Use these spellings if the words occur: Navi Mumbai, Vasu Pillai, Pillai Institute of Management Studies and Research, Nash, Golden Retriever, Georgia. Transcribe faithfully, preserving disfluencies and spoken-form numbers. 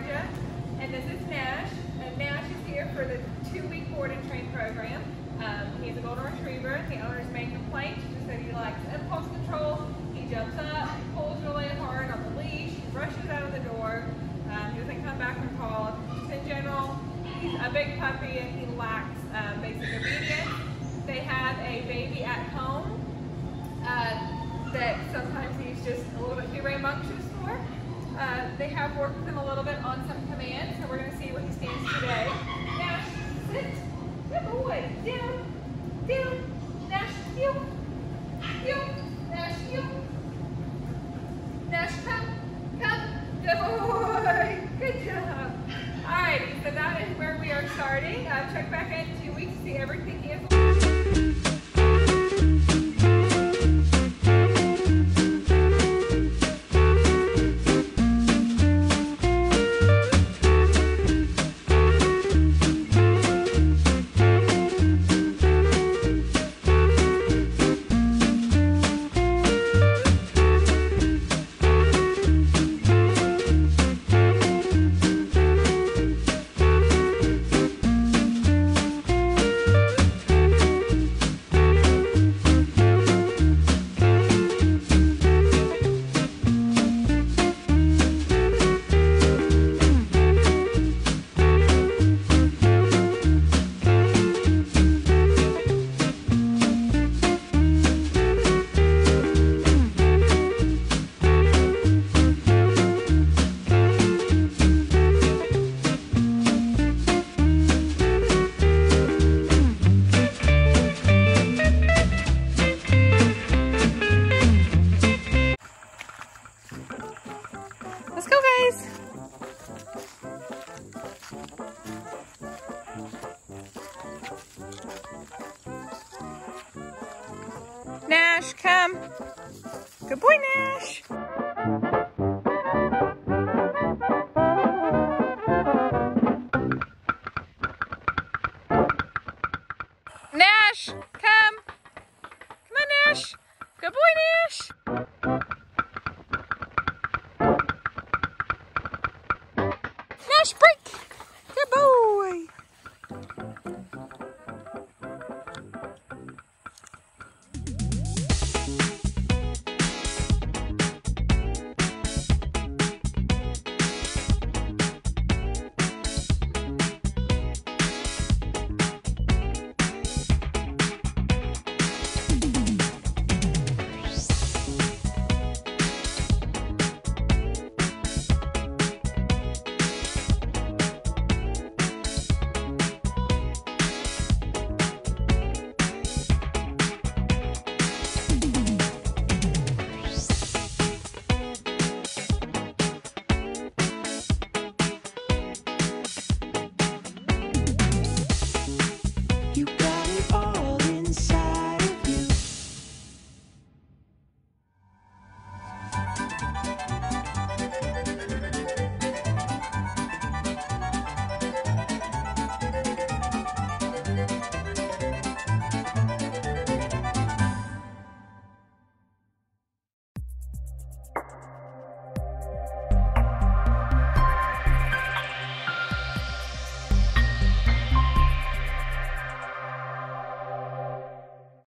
Georgia, and this is Nash. And Nash is here for the two-week board and train program. Um, he's a golden retriever. The owner's main complaint is that he likes impulse control. He jumps up, pulls really hard on the leash, rushes out of the door. Um, he doesn't come back when called. Just in general, he's a big puppy and he lacks um, basic obedience. They have a baby at home uh, that sometimes he's just a little bit too rambunctious for. Uh, they have worked with him a little bit on some commands, so we're going to see what he stands today. Nash, sit. Good boy. Down. Down. Nash, heel. Heel. Nash, heel. Nash, come. Come. Good boy. Good job. All right, so that is where we are starting. Uh, check back in two weeks to see everything he has. Nash, come. Good boy, Nash. Nash, come. Come on, Nash. Good boy, Nash. Nash, break.